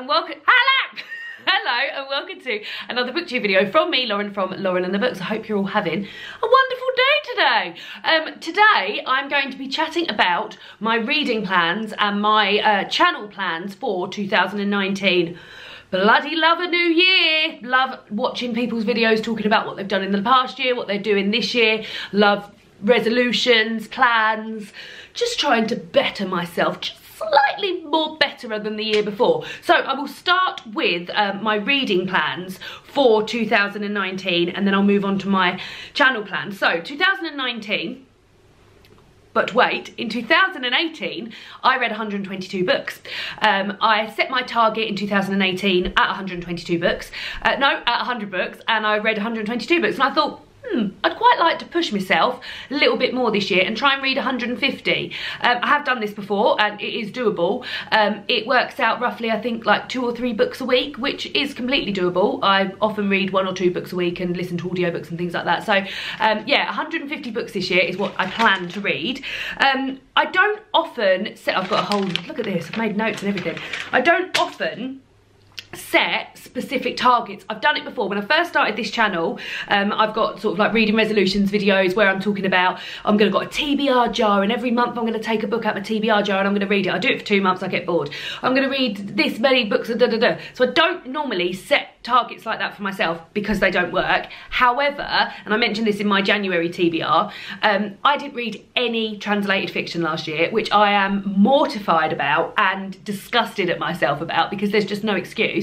and welcome. Hello! Hello and welcome to another booktube video from me, Lauren, from Lauren and the Books. I hope you're all having a wonderful day today. Today I'm going to be chatting about my reading plans and my channel plans for 2019. Bloody love a new year. Love watching people's videos talking about what they've done in the past year, what they're doing this year. Love resolutions, plans, just trying to better myself, just slightly more better than the year before. So I will start with my reading plans for 2019 and then I'll move on to my channel plans. So 2019, but wait, in 2018 I read 122 books. I set my target in 2018 at 122 books, at 100 books, and I read 122 books, and I thought, I'd quite like to push myself a little bit more this year and try and read 150. I have done this before and it is doable. It works out roughly, I think, like 2 or 3 books a week, which is completely doable. I often read 1 or 2 books a week and listen to audiobooks and things like that. So yeah, 150 books this year is what I plan to read. I don't often set, I've got a whole, look at this, I've made notes and everything. I don't often set specific targets. I've done it before. When I first started this channel, I've got sort of like reading resolutions videos where I'm talking about I'm going to got a TBR jar and every month I'm going to take a book out of my TBR jar and I'm going to read it. I do it for 2 months, I get bored. I'm going to read this many books, da da da. So I don't normally set targets like that for myself because they don't work. However, and I mentioned this in my January TBR, I didn't read any translated fiction last year, which I am mortified about and disgusted at myself about because there's just no excuse.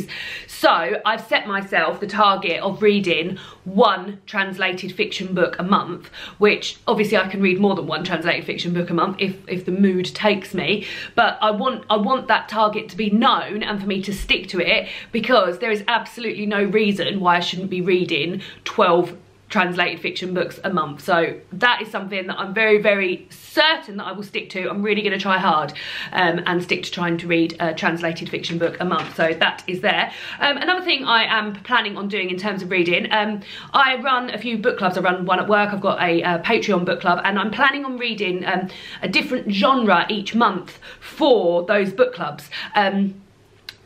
So I've set myself the target of reading 1 translated fiction book a month, which obviously I can read more than 1 translated fiction book a month if the mood takes me, but I want that target to be known and for me to stick to it, because there is absolutely no reason why I shouldn't be reading 12 translated fiction books a month. So that is something that I'm very, very certain that I will stick to. I'm really going to try hard and stick to trying to read a translated fiction book a month. So that is there. Another thing I am planning on doing in terms of reading, I run a few book clubs. I run one at work. I've got a Patreon book club, and I'm planning on reading a different genre each month for those book clubs.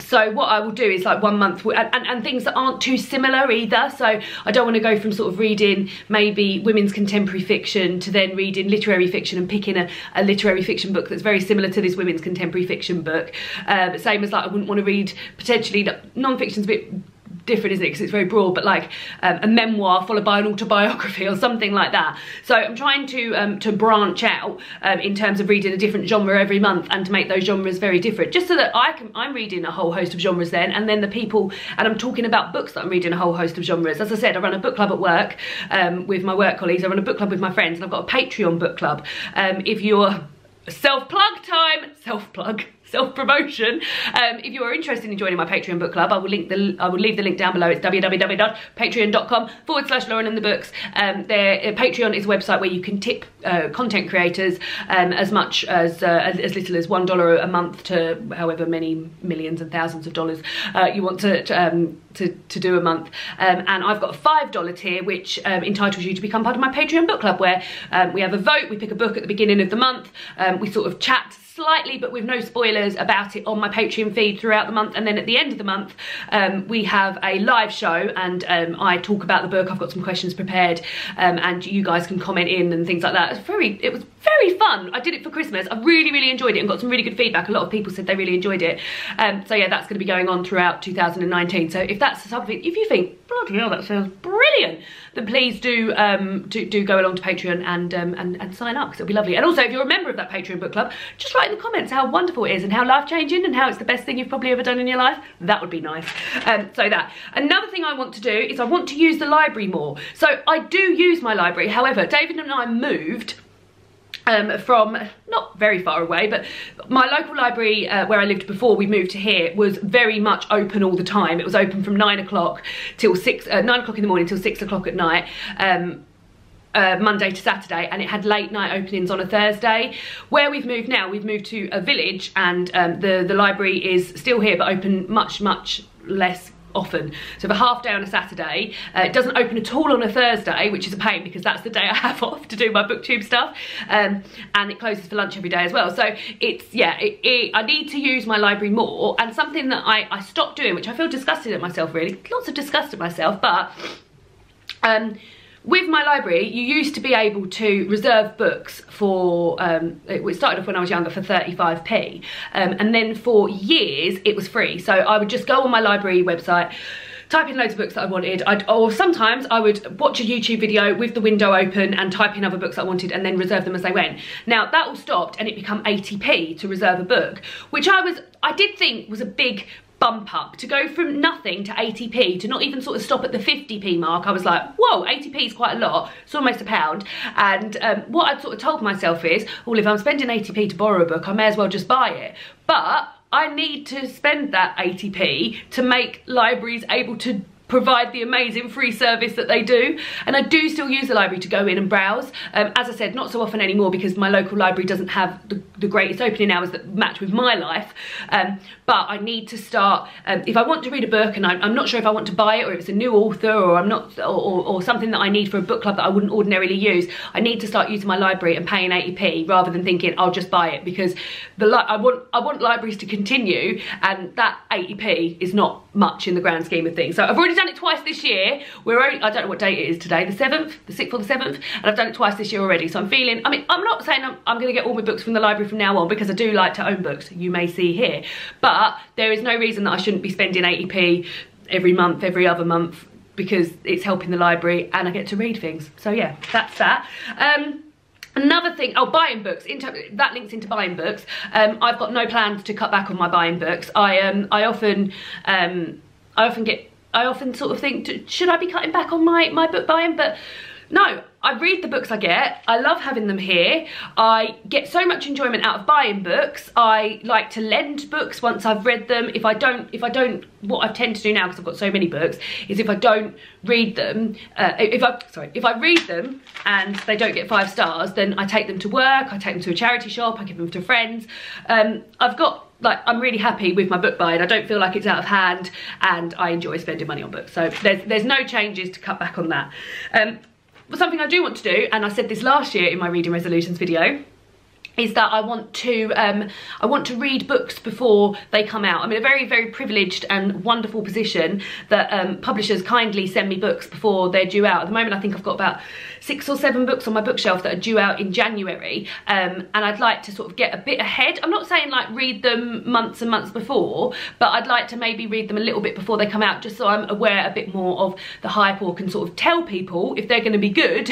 So what I will do is like 1 month, and things that aren't too similar either. So I don't want to go from sort of reading maybe women's contemporary fiction to then reading literary fiction and picking a literary fiction book that's very similar to this women's contemporary fiction book. Same as like I wouldn't want to read, potentially, non-fiction's a bit different, isn't it, because it's very broad, but like a memoir followed by an autobiography or something like that. So I'm trying to branch out in terms of reading a different genre every month and to make those genres very different, just so that I'm reading a whole host of genres then, and then the people, and I'm talking about books that I'm reading a whole host of genres. As I said, I run a book club at work with my work colleagues, I run a book club with my friends, and I've got a Patreon book club. If you're self-plug time, self-plug, self-promotion. If you are interested in joining my Patreon book club, I will leave the link down below. It's www.patreon.com/LaurenandTheBooks. Their Patreon is a website where you can tip content creators as much as little as $1 a month to however many millions and thousands of dollars you want to do a month. And I've got a $5 tier, which entitles you to become part of my Patreon book club, where we have a vote, we pick a book at the beginning of the month, we sort of chat slightly but with no spoilers about it on my Patreon feed throughout the month, and then at the end of the month we have a live show, and I talk about the book. I've got some questions prepared, and you guys can comment in and things like that. It was very fun. I did it for Christmas. I really enjoyed it and got some really good feedback. A lot of people said they really enjoyed it. So yeah, that's going to be going on throughout 2019. So if that's something, if you think bloody hell that sounds brilliant, then please do go along to Patreon and sign up, because it'll be lovely. And also, if you're a member of that Patreon book club, just write in the comments how wonderful it is and how life-changing and how it's the best thing you've probably ever done in your life. That would be nice. So that. Another thing I want to do is I want to use the library more. So I do use my library. However, David and I moved from not very far away, but my local library where I lived before we moved to here was very much open all the time. It was open from 9 o'clock till 9 o'clock in the morning till 6 o'clock at night, Monday to Saturday, and it had late night openings on a Thursday. Where we've moved now, we've moved to a village, and the library is still here but open much less often. So for half day on a Saturday, it doesn't open at all on a Thursday, which is a pain because that's the day I have off to do my BookTube stuff, and it closes for lunch every day as well. So it's, yeah, I need to use my library more, and something that I stopped doing, which I feel disgusted at myself really, lots of disgust at myself, but with my library, you used to be able to reserve books for, it started off when I was younger, for 35p. And then for years, it was free. So I would just go on my library website, type in loads of books that I wanted, or sometimes I would watch a YouTube video with the window open and type in other books I wanted and then reserve them as they went. Now that all stopped and it became 80p to reserve a book, which I did think was a big bump up. To go from nothing to 80p, to not even sort of stop at the 50p mark, I was like, whoa, 80p is quite a lot, it's almost a pound. And what I'd sort of told myself is, well, if I'm spending 80p to borrow a book, I may as well just buy it. But I need to spend that 80p to make libraries able to provide the amazing free service that they do. And I do still use the library to go in and browse. As I said, not so often anymore because my local library doesn't have the greatest opening hours that match with my life. But I need to start, if I want to read a book and I'm not sure if I want to buy it, or if it's a new author, or I'm not, or something that I need for a book club that I wouldn't ordinarily use, I need to start using my library and paying 80p rather than thinking I'll just buy it, because I want libraries to continue, and that 80p is not much in the grand scheme of things. So I've already done it twice this year. I don't know what date it is today, the 7th, the 6th or the 7th, and I've done it twice this year already. So I'm feeling, I mean, I'm not saying I'm gonna get all my books from the library from now on, because I do like to own books, you may see here, but there is no reason that I shouldn't be spending 80p every month, every other month, because it's helping the library and I get to read things. So yeah, that's that. Another thing, buying books, that links into buying books. I've got no plans to cut back on my buying books. I often sort of think, should I be cutting back on my book buying? But no, I read the books I get. I love having them here. I get so much enjoyment out of buying books. I like to lend books once I've read them. What I tend to do now, because I've got so many books, is if I don't read them, if I read them and they don't get 5 stars, then I take them to work, I take them to a charity shop, I give them to friends. I'm really happy with my book buying. I don't feel like it's out of hand, and I enjoy spending money on books. So there's no changes to cut back on that. But something I do want to do, and I said this last year in my reading resolutions video, is that I want to read books before they come out. I'm in a very, very privileged and wonderful position that publishers kindly send me books before they're due out. At the moment, I think I've got about 6 or 7 books on my bookshelf that are due out in January, and I'd like to sort of get a bit ahead. I'm not saying like read them months and months before, but I'd like to maybe read them a little bit before they come out, just so I'm aware a bit more of the hype, or can sort of tell people if they're going to be good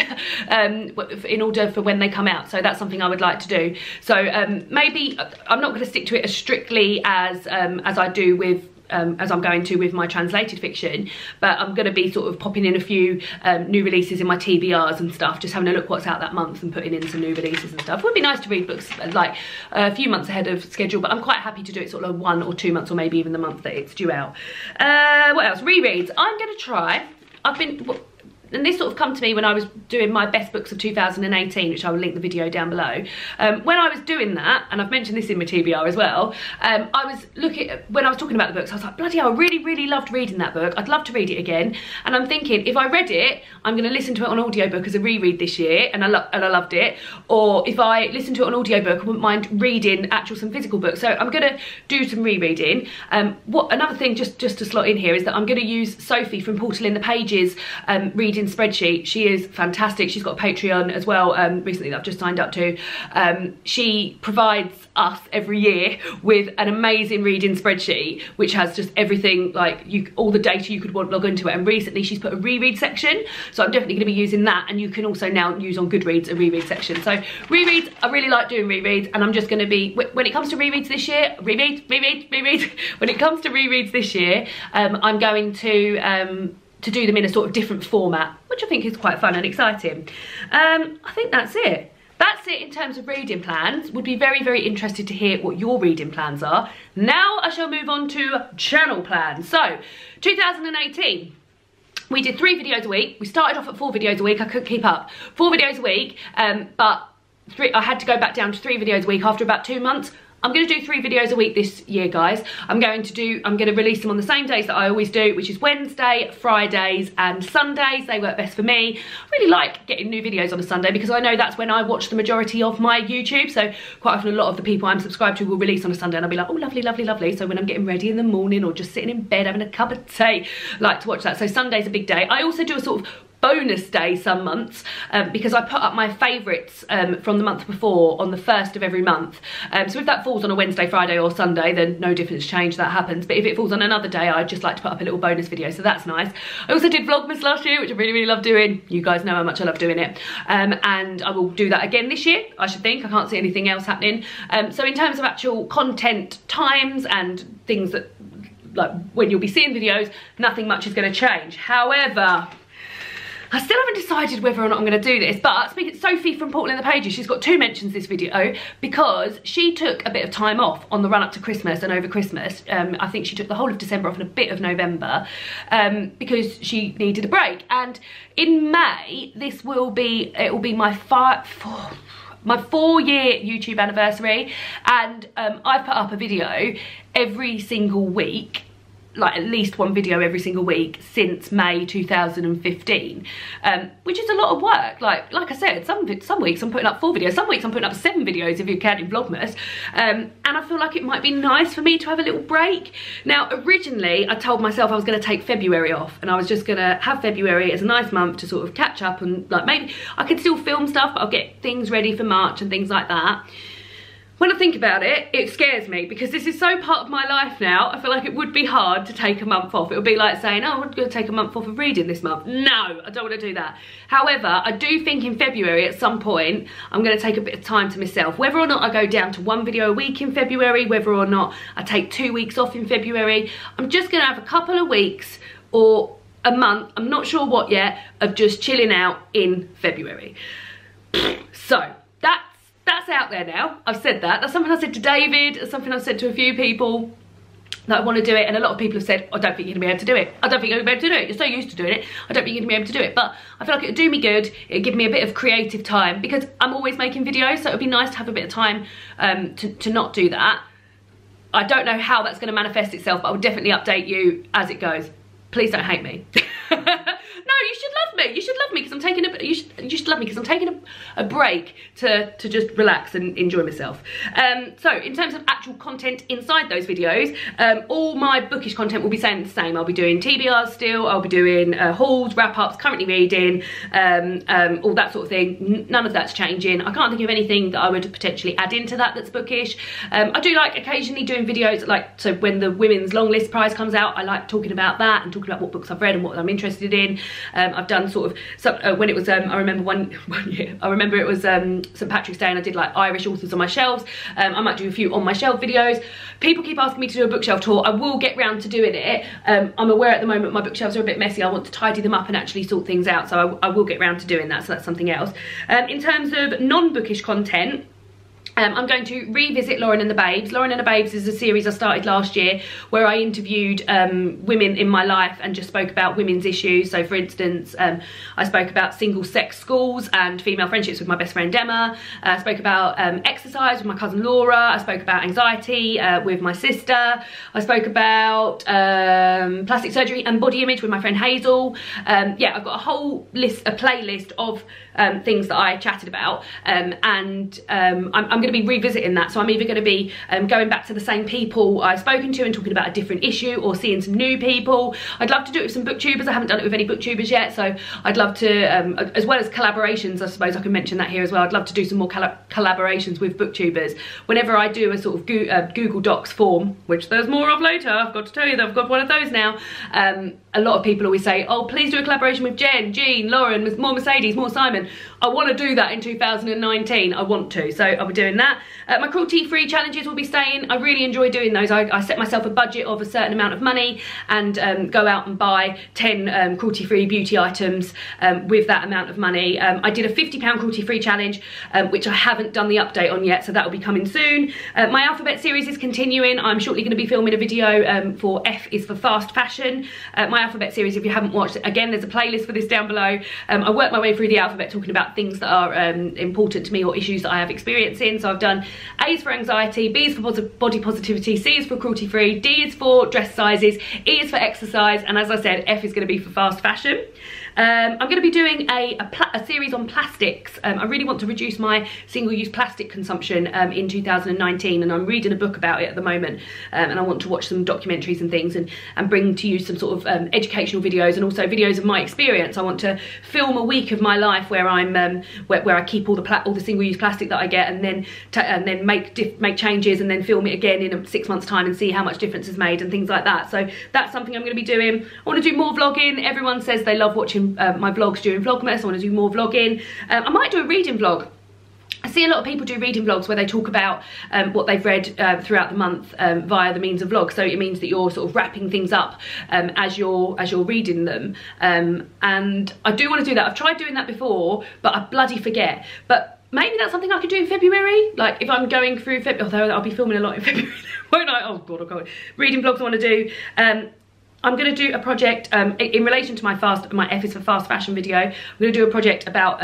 in order for when they come out. So that's something I would like to do. So maybe I'm not going to stick to it as strictly as I do with as I'm going to with my translated fiction, but I'm going to be sort of popping in a few new releases in my TBRs and stuff, just having a look what's out that month and putting in some new releases and stuff. It would be nice to read books like a few months ahead of schedule, but I'm quite happy to do it sort of 1 or 2 months, or maybe even the month that it's due out. What else? Rereads. I'm going to try. And this sort of come to me when I was doing my best books of 2018, which I will link the video down below. When I was doing that, and I've mentioned this in my TBR as well, when I was talking about the books, I was like, bloody hell, I really, really loved reading that book. I'd love to read it again. And I'm thinking, if I read it, I'm going to listen to it on audiobook as a reread this year, and I loved it. Or if I listen to it on audiobook, I wouldn't mind reading some physical books. So I'm going to do some rereading. Another thing, just to slot in here, is that I'm going to use Sophie from Portal in the Pages reading spreadsheet. She is fantastic. She's got a Patreon as well recently that I've just signed up to. She provides us every year with an amazing reading spreadsheet, which has just everything, like all the data you could want, log into it. And recently she's put a reread section, so I'm definitely going to be using that. And you can also now use on GoodReads a reread section. So rereads, I really like doing rereads, and I'm just going to be, when it comes to rereads this year, when it comes to rereads this year, I'm going to do them in a sort of different format, which I think is quite fun and exciting. I think that's it. That's it in terms of reading plans. Would be very, very interested to hear what your reading plans are. Now I shall move on to channel plans. So, 2018. We did 3 videos a week. We started off at 4 videos a week. I couldn't keep up. 4 videos a week, but I had to go back down to 3 videos a week after about 2 months. I'm going to do 3 videos a week this year, guys. I'm going to release them on the same days that I always do, which is Wednesday, Fridays and Sundays. They work best for me. I really like getting new videos on a Sunday because I know that's when I watch the majority of my YouTube. So quite often a lot of the people I'm subscribed to will release on a Sunday and I'll be like, oh, lovely, lovely, lovely. So when I'm getting ready in the morning or just sitting in bed having a cup of tea, I like to watch that. So Sunday's a big day. I also do a sort of bonus day some months because I put up my favourites from the month before on the 1st of every month. So if that falls on a Wednesday, Friday or Sunday, then no difference changed, that happens. But if it falls on another day, I just like to put up a little bonus video, so that's nice. I also did Vlogmas last year, which I really, really love doing. You guys know how much I love doing it. And I will do that again this year, I should think. I can't see anything else happening. So in terms of actual content times and things that, like when you'll be seeing videos, nothing much is going to change. However, I still haven't decided whether or not I'm going to do this, but speaking, Sophie from Portal in the Pages, she's got 2 mentions this video because she took a bit of time off on the run up to Christmas and over Christmas. I think she took the whole of December off and a bit of November because she needed a break. And in May, this will be, it will be my four-year YouTube anniversary, and I put up a video every single week, like at least one video every single week since May 2015, which is a lot of work. Like I said, some weeks I'm putting up 4 videos, some weeks I'm putting up 7 videos if you're counting Vlogmas, and I feel like it might be nice for me to have a little break. Now, originally I told myself I was going to take February off and I was just going to have February as a nice month to sort of catch up, and like maybe I could still film stuff, but I'll get things ready for March and things like that. When I think about it, it scares me because this is so part of my life now. I feel like it would be hard to take a month off. It would be like saying, oh, I'm going to take a month off of reading this month. No, I don't want to do that. However, I do think in February at some point, I'm going to take a bit of time to myself. Whether or not I go down to 1 video a week in February, whether or not I take 2 weeks off in February, I'm just going to have a couple of weeks or a month, I'm not sure what yet, of just chilling out in February. So, that's out there now. I've said that. That's something I said to David. That's something I've said to a few people that I want to do it. And a lot of people have said, I don't think you're going to be able to do it. I don't think you're going to be able to do it. You're so used to doing it. I don't think you're going to be able to do it. But I feel like it'll do me good. It'll give me a bit of creative time because I'm always making videos. So it'd be nice to have a bit of time to not do that. I don't know how that's going to manifest itself, but I will definitely update you as it goes. Please don't hate me. No, you should love me. You should love me because I'm taking a a break to just relax and enjoy myself. So in terms of actual content inside those videos, all my bookish content will be staying the same. I'll be doing TBRs still. I'll be doing hauls, wrap-ups, currently reading, all that sort of thing. None of that's changing. I can't think of anything that I would potentially add into that that's bookish. I do like occasionally doing videos like, so when the Women's Longlist Prize comes out, I like talking about that and talking about what books I've read and what I'm interested in. I've done sort of, when it was, I remember one year, I remember it was St. Patrick's Day and I did like Irish authors on my shelves. I might do a few on my shelf videos. People keep asking me to do a bookshelf tour. I will get round to doing it. I'm aware at the moment my bookshelves are a bit messy. I want to tidy them up and actually sort things out. So I will get round to doing that. So that's something else. In terms of non-bookish content, I'm going to revisit Lauren and the Babes. Lauren and the Babes is a series I started last year where I interviewed women in my life and just spoke about women's issues. So for instance, I spoke about single-sex schools and female friendships with my best friend Emma. I spoke about exercise with my cousin Laura. I spoke about anxiety with my sister. I spoke about plastic surgery and body image with my friend Hazel. Yeah, I've got a whole list, a playlist of things that I chatted about, and I'm going to be revisiting that. So I'm either going to be going back to the same people I've spoken to and talking about a different issue, or seeing some new people. I'd love to do it with some booktubers. I haven't done it with any booktubers yet, so I'd love to, as well as collaborations, I suppose I can mention that here as well. I'd love to do some more collaborations with booktubers. Whenever I do a sort of Google Docs form, which there's more of later, I've got to tell you that I've got one of those now, a lot of people always say, oh, please do a collaboration with Jen, Jean, Lauren, with more Mercedes, more Simon. I want to do that in 2019. I want to, so I'll be doing that. My cruelty-free challenges will be staying. I really enjoy doing those. I set myself a budget of a certain amount of money and go out and buy 10 cruelty-free beauty items with that amount of money. I did a £50 cruelty-free challenge, which I haven't done the update on yet, so that will be coming soon. My alphabet series is continuing. I'm shortly going to be filming a video for F is for fast fashion. My alphabet series, if you haven't watched it, again, there's a playlist for this down below. I worked my way through the alphabet talking about about things that are important to me or issues that I have experience in. So I've done A's for anxiety, B's for body positivity, C's for cruelty free, D is for dress sizes, E is for exercise, and as I said, F is going to be for fast fashion. I'm going to be doing a series on plastics. I really want to reduce my single-use plastic consumption in 2019, and I'm reading a book about it at the moment, and I want to watch some documentaries and things and bring to you some sort of educational videos and also videos of my experience. I want to film a week of my life where I'm where I keep all the single-use plastic that I get, and then make changes and then film it again in 6 months' time and see how much difference is made and things like that. So that's something I'm going to be doing. I want to do more vlogging. Everyone says they love watching my vlogs during Vlogmas. I want to do more vlogging. I might do a reading vlog. I see a lot of people do reading vlogs where they talk about what they've read throughout the month via the means of vlogs. So it means that you're sort of wrapping things up as you're reading them. And I do want to do that. I've tried doing that before, but I bloody forget. But maybe that's something I could do in February. Like if I'm going through February, although I'll be filming a lot in February, won't I? Oh God, oh God. Reading vlogs I want to do. I'm going to do a project in relation to my F is for fast fashion video. I'm going to do a project about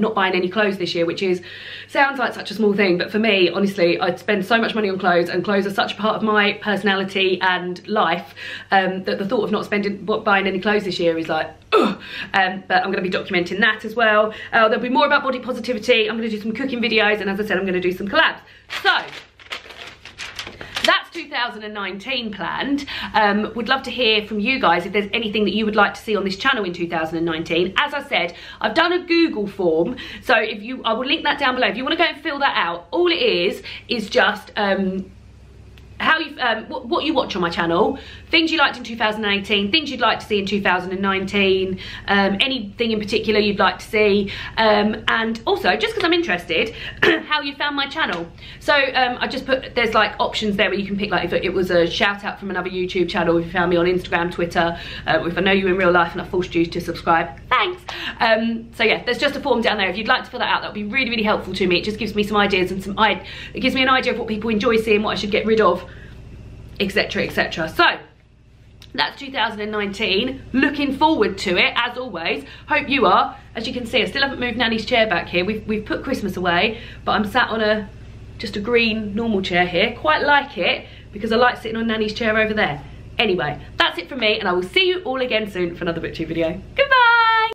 not buying any clothes this year, which is sounds like such a small thing, but for me, honestly, I spend so much money on clothes, and clothes are such a part of my personality and life that the thought of not buying any clothes this year is like, ugh. But I'm going to be documenting that as well. There'll be more about body positivity. I'm going to do some cooking videos, and as I said, I'm going to do some collabs. So. That's 2019 planned. Would love to hear from you guys if there's anything that you would like to see on this channel in 2019. As I said, I've done a Google form, so I will link that down below. If you want to go and fill that out, all it is just how you what you watch on my channel, things you liked in 2018, things you'd like to see in 2019, anything in particular you'd like to see, and also just because I'm interested, how you found my channel. So I just put, there's like options there where you can pick, like if it was a shout out from another YouTube channel, if you found me on Instagram, Twitter, if I know you in real life and I forced you to subscribe, thanks. So yeah, there's just a form down there. If you'd like to fill that out, that would be really, really helpful to me. It just gives me some ideas and it gives me an idea of what people enjoy seeing, what I should get rid of, etc, etc. So that's 2019. Looking forward to it as always. Hope you are. As you can see, I still haven't moved Nanny's chair back here. We've put Christmas away, but I'm sat on just a green normal chair here. Quite like it because I like sitting on Nanny's chair over there. Anyway, that's it from me, and I will see you all again soon for another BookTube video. Goodbye.